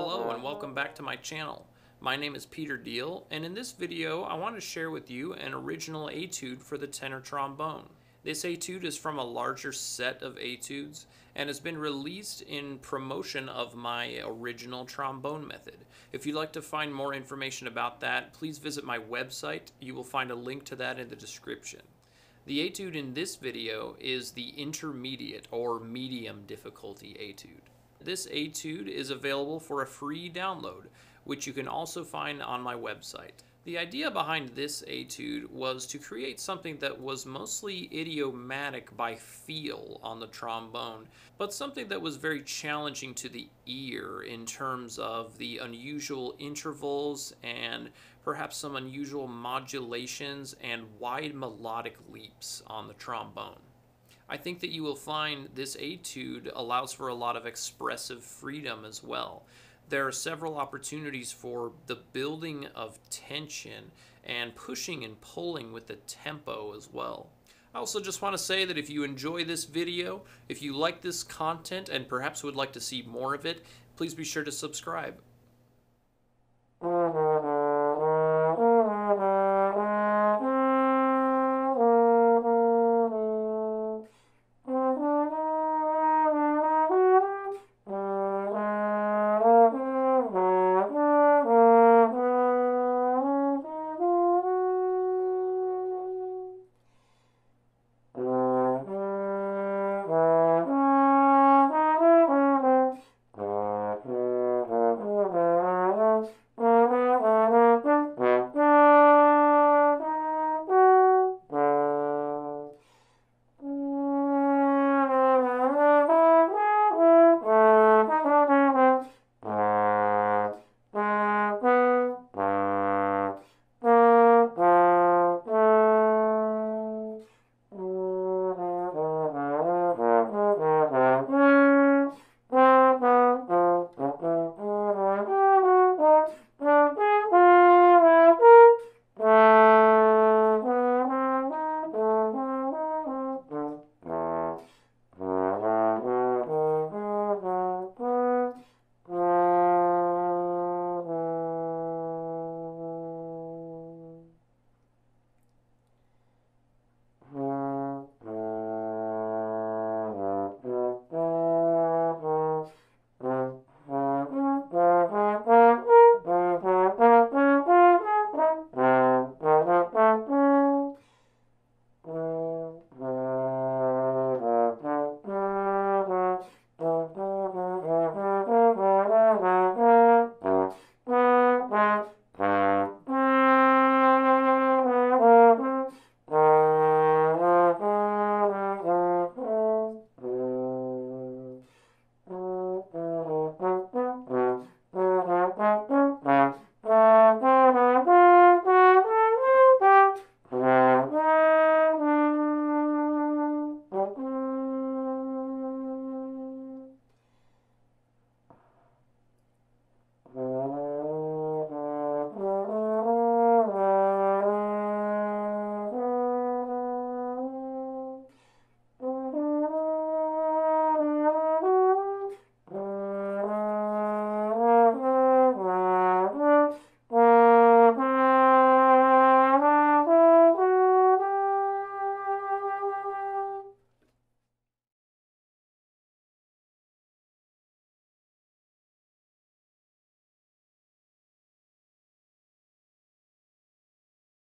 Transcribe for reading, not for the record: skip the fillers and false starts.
Hello and welcome back to my channel. My name is Peter Deal, and in this video I want to share with you an original etude for the tenor trombone. This etude is from a larger set of etudes and has been released in promotion of my original trombone method. If you'd like to find more information about that, please visit my website. You will find a link to that in the description. The etude in this video is the intermediate or medium difficulty etude. This etude is available for a free download, which you can also find on my website. The idea behind this etude was to create something that was mostly idiomatic by feel on the trombone, but something that was very challenging to the ear in terms of the unusual intervals and perhaps some unusual modulations and wide melodic leaps on the trombone. I think that you will find this etude allows for a lot of expressive freedom as well. There are several opportunities for the building of tension and pushing and pulling with the tempo as well. I also just want to say that if you enjoy this video, if you like this content and perhaps would like to see more of it, please be sure to subscribe.